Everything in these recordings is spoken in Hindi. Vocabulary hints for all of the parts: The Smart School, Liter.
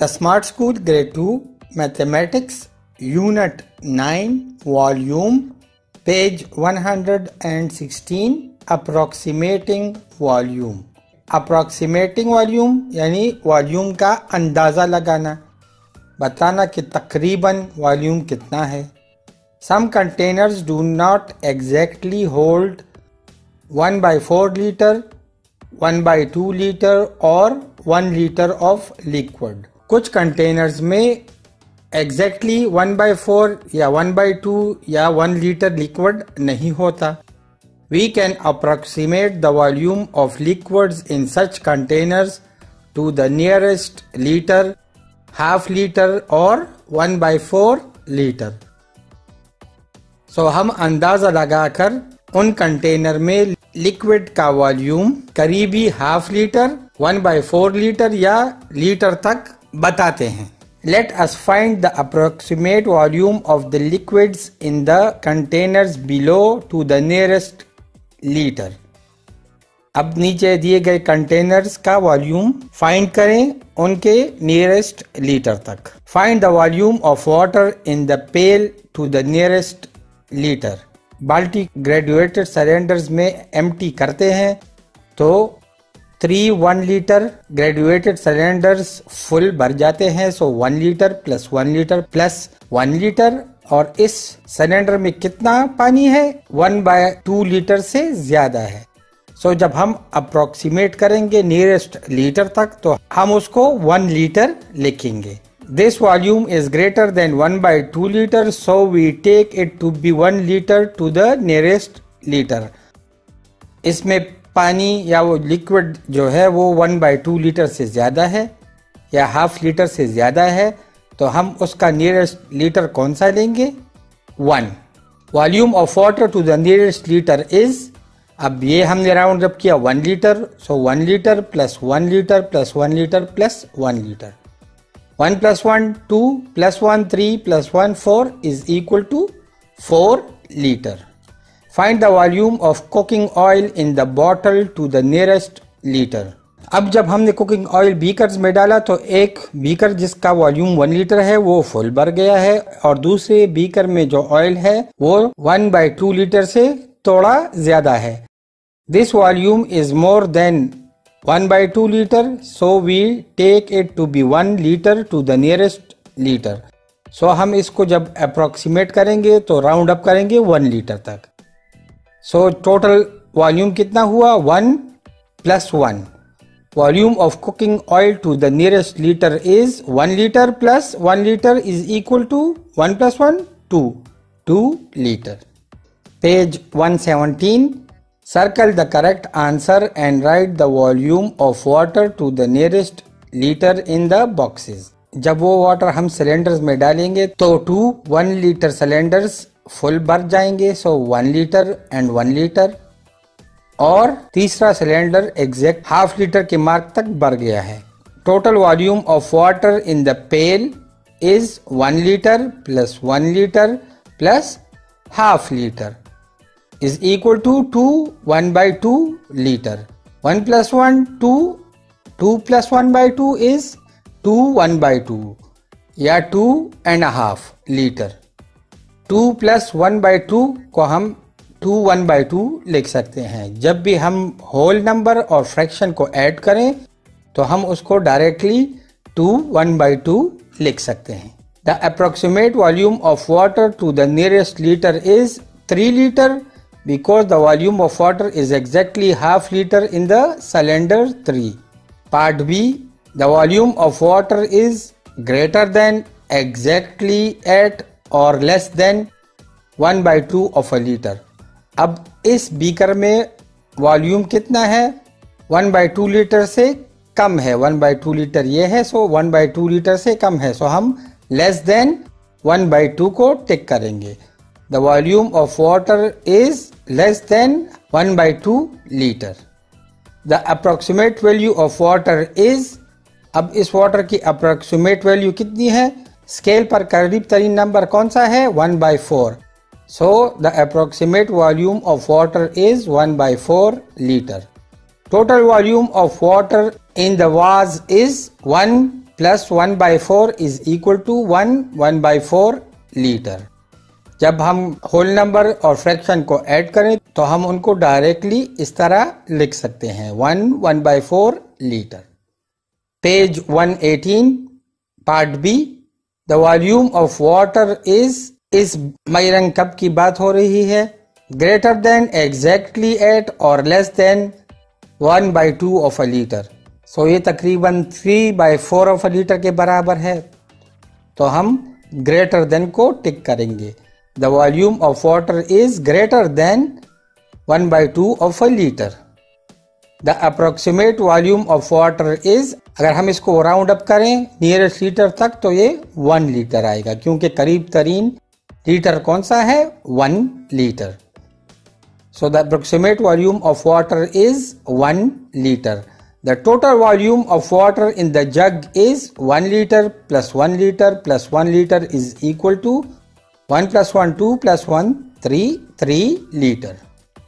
The Smart School Grade 2 Mathematics Unit 9 Volume Page 116 Approximating Volume यानी Volume का अंदाज़ा लगाना बताना कि तकरीबन Volume कितना है Some containers do not exactly hold 1/4 liter, 1/2 liter or 1 liter of liquid कुछ containers में exactly 1/4 या 1/2 या 1 liter liquid नहीं होता We can approximate the volume of liquids in such containers to the nearest liter, half liter or 1/4 liter. So हम अंदाज़ा लगाकर उन कंटेनर में लिक्विड का वॉल्यूम करीबी half liter, 1/4 लीटर या लीटर तक बताते हैं. Let us find the approximate volume of the liquids in the containers below to the nearest litre अब नीचे दिए गए कंटेनर्स का वॉल्यूम फाइंड करें उनके नियरेस्ट लीटर तक find the volume of water in the pail to the nearest litre बाल्टी ग्रेजुएटेड सिलेंडर्स में एम्प्टी करते हैं तो 3 1 लीटर ग्रेजुएटेड सिलेंडर्स फुल भर जाते हैं so 1 litre plus 1 litre plus 1 litre और इस सिलेंडर में कितना पानी है 1/2 लीटर से ज्यादा है सो जब हम अप्रोक्सीमेट करेंगे नियरेस्ट लीटर तक तो हम उसको 1 लीटर लिखेंगे this volume is greater than 1/2 litre so we take it to be 1 litre to the nearest litre इसमें पानी या वो लिक्विड जो है वो 1/2 लीटर से ज्यादा है या हाफ लीटर से ज्यादा है तो हम उसका नियरेस्ट लीटर कौन सा लेंगे 1 volume of water to the nearest litre is अब ये हमने राउंड अप किया 1 litre so 1 litre plus 1 litre plus 1 litre plus 1 litre 1 plus 1 2 plus 1 3 plus 1 4 is equal to 4 litre find the volume of cooking oil in the bottle to the nearest litre अब जब हमने कुकिंग ऑयल बीकर्स में डाला तो एक बीकर जिसका वॉल्यूम 1 लीटर है वो फुल भर गया है और दूसरे बीकर में जो ऑयल है वो 1/2 लीटर से थोड़ा ज्यादा है this volume is more than 1/2 litre so we take it to be 1 litre to the nearest litre so हम इसको जब अप्रोक्सीमेट करेंगे तो राउंड अप करेंगे 1 लीटर तक सो टोटल वॉल्यूम कितना हुआ 1 plus 1 Volume of cooking oil to the nearest liter is 1 liter plus 1 liter is equal to 1 plus 1, 2, 2 liter. Page 117. Circle the correct answer and write the volume of water to the nearest liter in the boxes. जब वो वाटर हम सिलेंडर्स में डालेंगे तो 2 1 लीटर सिलेंडर्स फुल भर जाएंगे सो 1 लीटर एंड 1 लीटर और तीसरा सिलेंडर एग्जैक्ट हाफ लीटर के मार्क तक बढ़ गया है total volume of water in the pail is 1 litre plus 1 litre plus half litre is equal to 1/2 litre 1 plus 1 2 2 plus 1/2 is 2 1/2 या 2.5 लीटर 2 प्लस 1/2 को हम 2 1/2 लिख सकते हैं जब भी हम होल नंबर और फ्रैक्शन को ऐड करें तो हम उसको डायरेक्टली 2 1/2 लिख सकते हैं the approximate volume of water to the nearest litre is 3 litre because the volume of water is exactly half litre in the cylinder 3 part B the volume of water is greater than exactly at और less than 1/2 of a litre अब इस बीकर में वॉल्यूम कितना है 1/2 लीटर से कम है 1/2 लीटर ये है सो 1/2 लीटर से कम है सो हम लेस देन 1/2 को टिक करेंगे the volume of water is less than 1/2 litre the approximate value of water is अब इस वाटर की अप्रोक्सीमेट वैल्यू कितनी है स्केल पर करीब तरीन नंबर कौन सा है 1/4 So, the approximate volume of water is 1/4 liter. Total volume of water in the vase is 1 plus 1/4 is equal to 1/4 litre. जब हम होल नंबर और फ्रैक्शन को ऐड करें तो हम उनको डायरेक्टली इस तरह लिख सकते हैं 1/4 litre. Page 118 part B, the volume of water is, इस मायरन कप की बात हो रही है, ग्रेटर देन, एग्जैक्टली एट और less than 1/2 of a litre. So ये तकरीबन 3/4 ऑफ अ लीटर के बराबर है, तो हम ग्रेटर देन को टिक करेंगे। The volume of water is greater than 1/2 of a litre. The approximate volume of water is, अगर हम इसको राउंड अप करें नियरेस्ट लीटर तक तो ये 1 लीटर आएगा, क्योंकि करीब तरीन लीटर कौन सा है, 1 litre. So the approximate volume of water is 1 litre. The total volume of water in the jug is 1 liter plus 1 liter plus 1 liter is equal to 1 plus 1 2 plus 1 3 3 liter.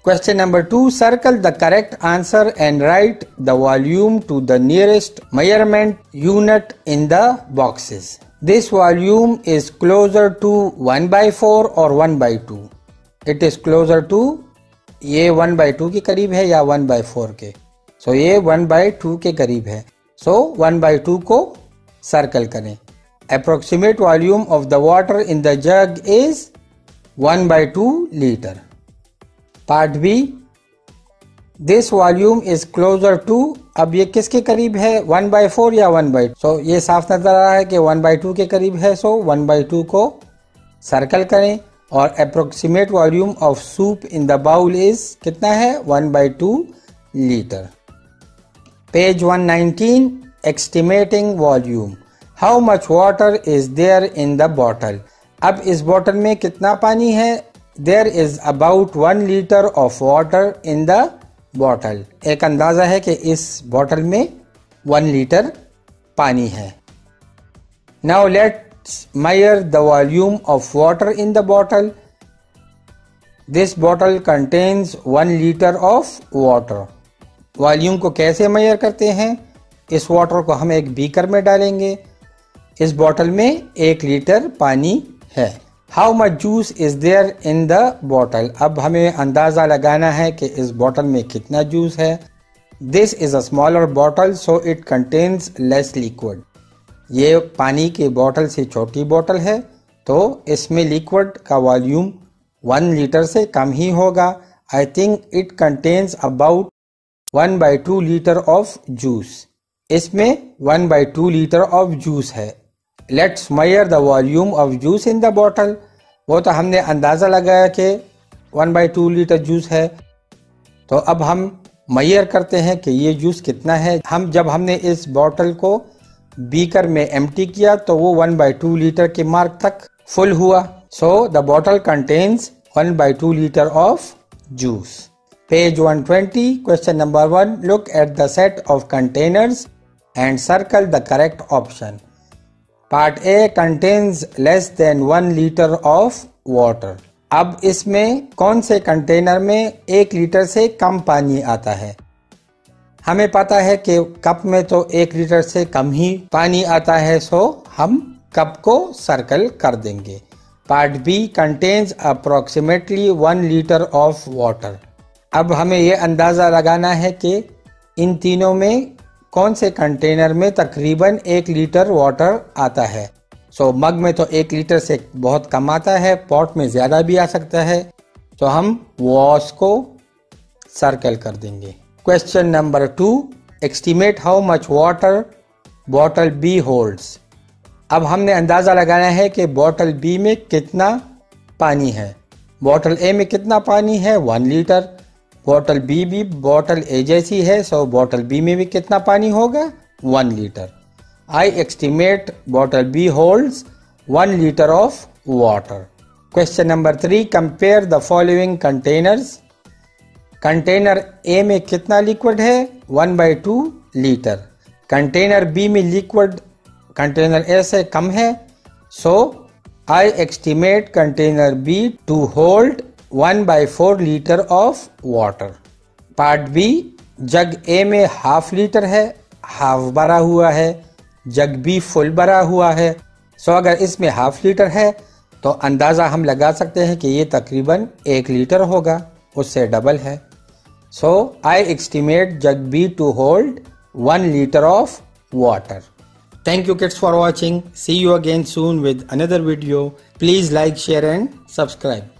Question number 2, circle the correct answer and write the volume to the nearest measurement unit in the boxes. This volume is closer to 1/4 or 1/2. It is closer to, ये 1/2 के करीब है या 1/4 के। सो ये 1/2 के करीब है। सो 1/2 को सर्कल करें। Approximate volume of the water in the jug is 1/2 litre. Part B, this volume is closer to, अब ये किसके करीब है, 1/4 या 1/2। सो ये साफ नजर आ रहा है कि 1/2 के करीब है। सो 1/2 को सर्कल करें। और approximate volume of soup in the bowl is कितना है, 1/2 litre. Page 119, estimating volume. How much water is there in the bottle? अब इस बॉटल में कितना पानी है? There is about 1 liter of water in the bottle. एक अंदाजा है कि इस बॉटल में 1 लीटर पानी है। Now let's measure the volume of water in the bottle. This bottle contains 1 liter of water. Volume को कैसे मेजर करते हैं? इस वाटर को हम एक बीकर में डालेंगे। इस बॉटल में 1 लीटर पानी है। How much juice is there in the bottle, अब हमें अंदाज़ा लगाना है कि इस बॉटल में कितना जूस है। This is a smaller bottle so it contains less liquid. ये पानी के बॉटल से छोटी बॉटल है, तो इसमें लिक्विड का वॉल्यूम 1 लीटर से कम ही होगा। I think it contains about 1/2 litre of juice. इसमें 1/2 लीटर ऑफ जूस है। Let's measure the volume of juice in the bottle, वो तो हमने अंदाज़ा लगाया कि 1/2 लीटर जूस है। तो अब हम मेजर करते हैं कि ये जूस कितना है। हम जब हमने इस बॉटल को बीकर में एम्प्टी किया तो वो 1/2 लीटर के मार्क तक फुल हुआ। So the bottle contains 1/2 litre of juice. Page 120, question number 1, look at the set of containers and circle the correct option. Part A contains less than 1 liter of water. अब इसमें कौन से कंटेनर में 1 लीटर से कम पानी आता है? हमें पता है कि कप में तो 1 लीटर से कम ही पानी आता है, सो हम कप को सर्कल कर देंगे। Part B contains approximately 1 liter of water. अब हमें ये अंदाज़ा लगाना है कि इन तीनों में कौन से कंटेनर में तकरीबन 1 लीटर वाटर आता है। सो मग में तो 1 लीटर से बहुत कम आता है, पॉट में ज़्यादा भी आ सकता है, तो हम वॉश को सर्कल कर देंगे। Question number 2, estimate how much water bottle B holds. अब हमने अंदाज़ा लगाना है कि बॉटल बी में कितना पानी है। बॉटल ए में कितना पानी है, 1 लीटर। बॉटल बी भी बॉटल ए जैसी है, सो बॉटल बी में भी कितना पानी होगा, 1 litre. I estimate bottle B holds 1 litre of water. Question number 3, compare the following containers. Container A में कितना लिक्विड है, 1/2 लीटर। कंटेनर बी में लिक्विड कंटेनर ए से कम है, so I estimate container B to hold 1/4 litre of water. Part B, jug A में 1/2 लीटर है, हाफ भरा हुआ है, जग भी फुल भरा हुआ है। सो अगर इसमें हाफ लीटर है तो अंदाज़ा हम लगा सकते हैं कि ये तकरीबन 1 लीटर होगा, उससे डबल है। So I estimate jug B to hold 1 litre of water. Thank you kids for watching. See you again soon with another video. Please like, share and subscribe.